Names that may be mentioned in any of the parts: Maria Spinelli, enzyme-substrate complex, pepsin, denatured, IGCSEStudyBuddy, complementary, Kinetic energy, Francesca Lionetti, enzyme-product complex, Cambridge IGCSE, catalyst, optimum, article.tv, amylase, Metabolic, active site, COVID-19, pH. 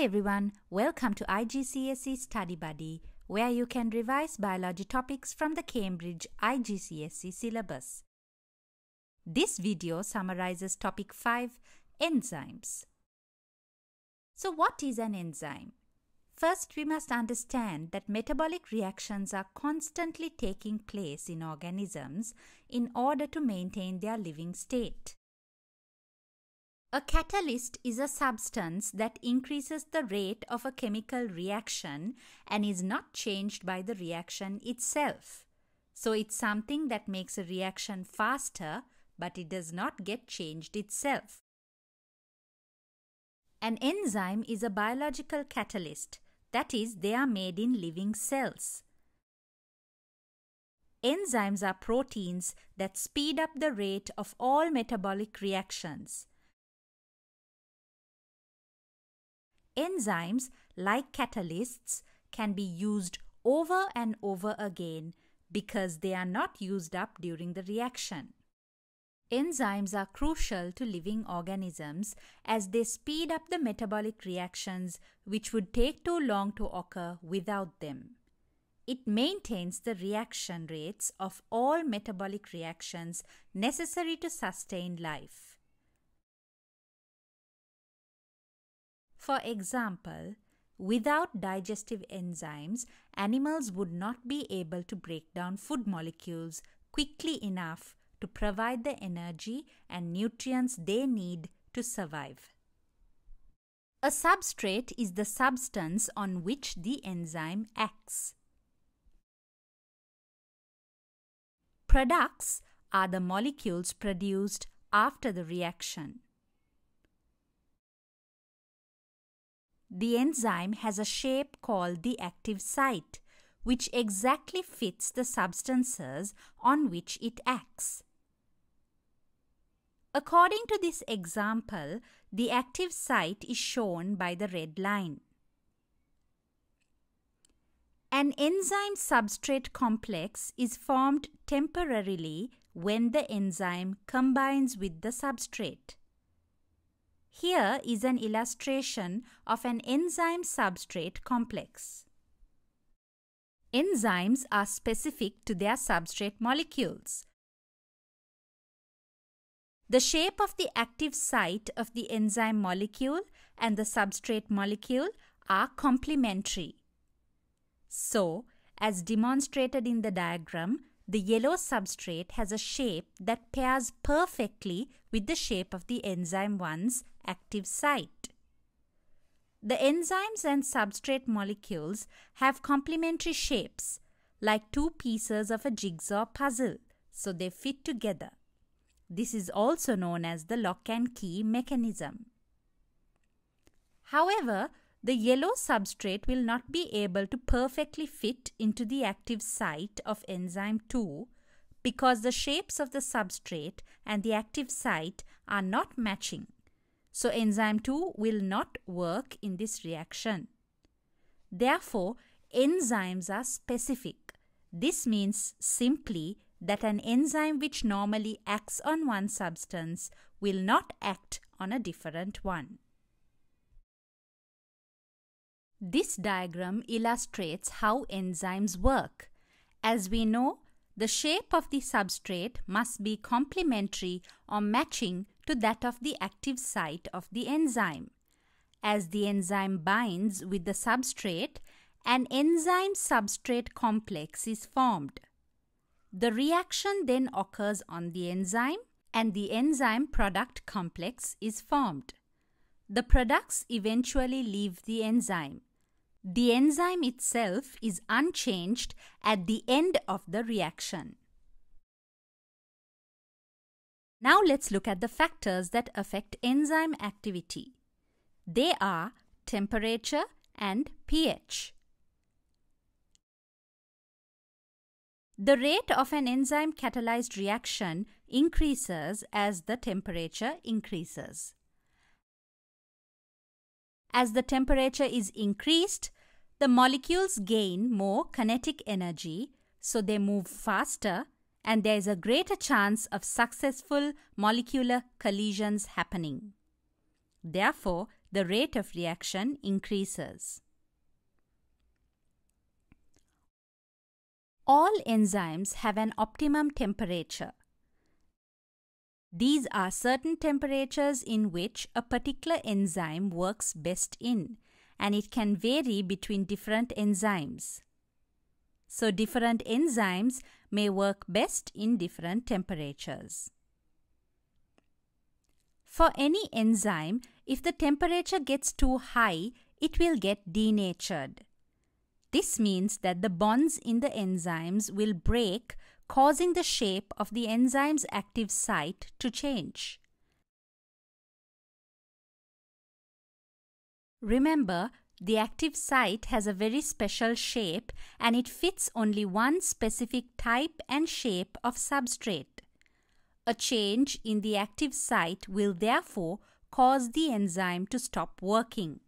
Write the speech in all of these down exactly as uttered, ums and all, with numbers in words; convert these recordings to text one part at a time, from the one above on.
Hi everyone, welcome to I G C S E Study Buddy, where you can revise biology topics from the Cambridge I G C S E syllabus. This video summarizes topic five, enzymes. So what is an enzyme? First, we must understand that metabolic reactions are constantly taking place in organisms in order to maintain their living state. A catalyst is a substance that increases the rate of a chemical reaction and is not changed by the reaction itself. So it's something that makes a reaction faster, but it does not get changed itself. An enzyme is a biological catalyst, that is, they are made in living cells. Enzymes are proteins that speed up the rate of all metabolic reactions. Enzymes, like catalysts, can be used over and over again because they are not used up during the reaction. Enzymes are crucial to living organisms as they speed up the metabolic reactions which would take too long to occur without them. It maintains the reaction rates of all metabolic reactions necessary to sustain life. For example, without digestive enzymes, animals would not be able to break down food molecules quickly enough to provide the energy and nutrients they need to survive. A substrate is the substance on which the enzyme acts. Products are the molecules produced after the reaction. The enzyme has a shape called the active site, which exactly fits the substances on which it acts. According to this example, the active site is shown by the red line. An enzyme-substrate complex is formed temporarily when the enzyme combines with the substrate. Here is an illustration of an enzyme-substrate complex. Enzymes are specific to their substrate molecules. The shape of the active site of the enzyme molecule and the substrate molecule are complementary. So, as demonstrated in the diagram, the yellow substrate has a shape that pairs perfectly with the shape of the enzyme one's active site. The enzymes and substrate molecules have complementary shapes, like two pieces of a jigsaw puzzle, so they fit together. This is also known as the lock and key mechanism. However, the yellow substrate will not be able to perfectly fit into the active site of enzyme two because the shapes of the substrate and the active site are not matching. So enzyme two will not work in this reaction. Therefore, enzymes are specific. This means simply that an enzyme which normally acts on one substance will not act on a different one. This diagram illustrates how enzymes work. As we know, the shape of the substrate must be complementary or matching to that of the active site of the enzyme. As the enzyme binds with the substrate, an enzyme-substrate complex is formed. The reaction then occurs on the enzyme and the enzyme product complex is formed. The products eventually leave the enzyme. The enzyme itself is unchanged at the end of the reaction. Now let's look at the factors that affect enzyme activity. They are temperature and pH. The rate of an enzyme-catalyzed reaction increases as the temperature increases. As the temperature is increased, the molecules gain more kinetic energy, so they move faster and there is a greater chance of successful molecular collisions happening. Therefore, the rate of reaction increases. All enzymes have an optimum temperature. These are certain temperatures in which a particular enzyme works best in, and it can vary between different enzymes. So different enzymes may work best in different temperatures. For any enzyme, if the temperature gets too high, it will get denatured. This means that the bonds in the enzymes will break, causing the shape of the enzyme's active site to change. Remember, the active site has a very special shape and it fits only one specific type and shape of substrate. A change in the active site will therefore cause the enzyme to stop working.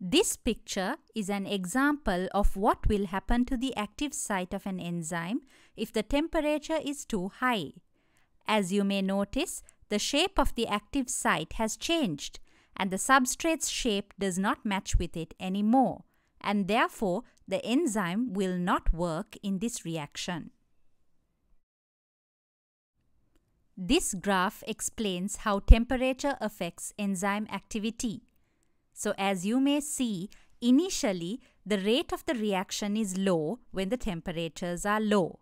This picture is an example of what will happen to the active site of an enzyme if the temperature is too high. As you may notice, the shape of the active site has changed and the substrate's shape does not match with it anymore, and therefore the enzyme will not work in this reaction. This graph explains how temperature affects enzyme activity. So as you may see, initially the rate of the reaction is low when the temperatures are low.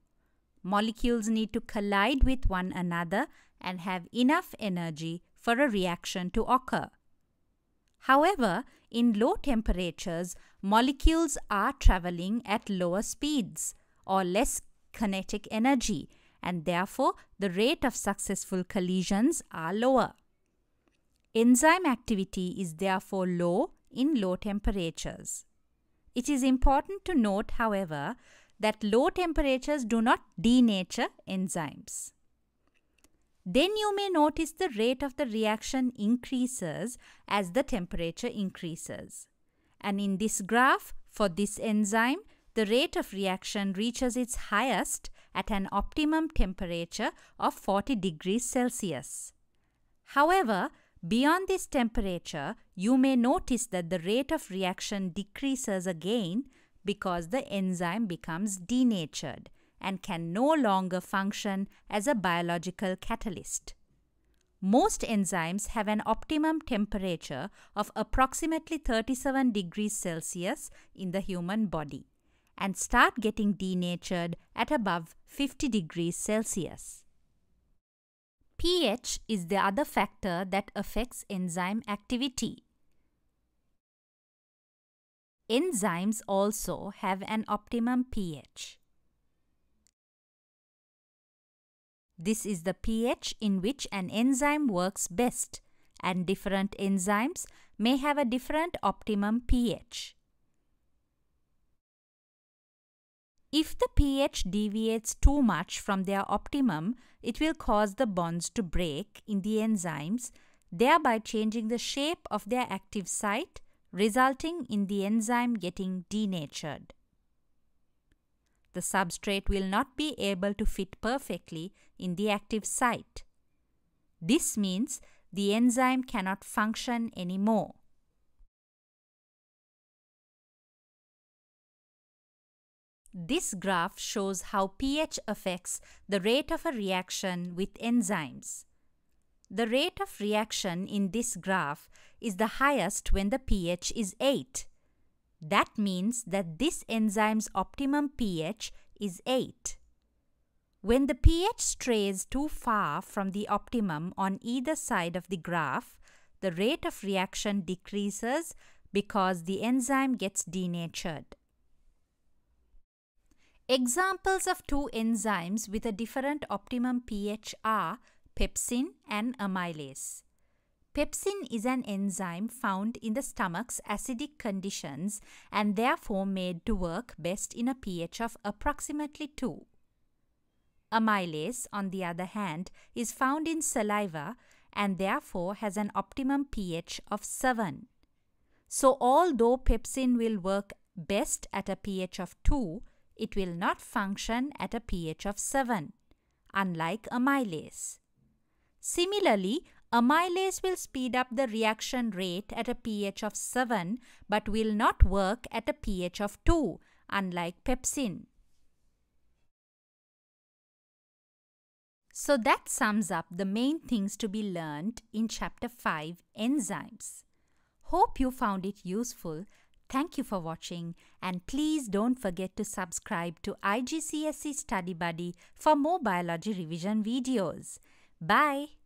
Molecules need to collide with one another and have enough energy for a reaction to occur. However, in low temperatures, molecules are traveling at lower speeds or less kinetic energy, and therefore the rate of successful collisions are lower. Enzyme activity is therefore low in low temperatures. It is important to note, however, that low temperatures do not denature enzymes. Then you may notice the rate of the reaction increases as the temperature increases. And in this graph, for this enzyme, the rate of reaction reaches its highest at an optimum temperature of forty degrees Celsius. However, beyond this temperature, you may notice that the rate of reaction decreases again because the enzyme becomes denatured and can no longer function as a biological catalyst. Most enzymes have an optimum temperature of approximately thirty-seven degrees Celsius in the human body and start getting denatured at above fifty degrees Celsius. pH is the other factor that affects enzyme activity. Enzymes also have an optimum pH. This is the pH in which an enzyme works best, and different enzymes may have a different optimum pH. If the pH deviates too much from their optimum, it will cause the bonds to break in the enzymes, thereby changing the shape of their active site, resulting in the enzyme getting denatured. The substrate will not be able to fit perfectly in the active site. This means the enzyme cannot function anymore. This graph shows how pH affects the rate of a reaction with enzymes. The rate of reaction in this graph is the highest when the pH is eight. That means that this enzyme's optimum pH is eight. When the pH strays too far from the optimum on either side of the graph, the rate of reaction decreases because the enzyme gets denatured. Examples of two enzymes with a different optimum pH are pepsin and amylase. Pepsin is an enzyme found in the stomach's acidic conditions and therefore made to work best in a pH of approximately two. Amylase, on the other hand, is found in saliva and therefore has an optimum pH of seven. So although pepsin will work best at a pH of two, it will not function at a pH of seven, unlike amylase. Similarly, amylase will speed up the reaction rate at a pH of seven but will not work at a pH of two, unlike pepsin. So that sums up the main things to be learned in Chapter five, Enzymes. Hope you found it useful. Thank you for watching, and please don't forget to subscribe to I G C S E Study Buddy for more biology revision videos. Bye!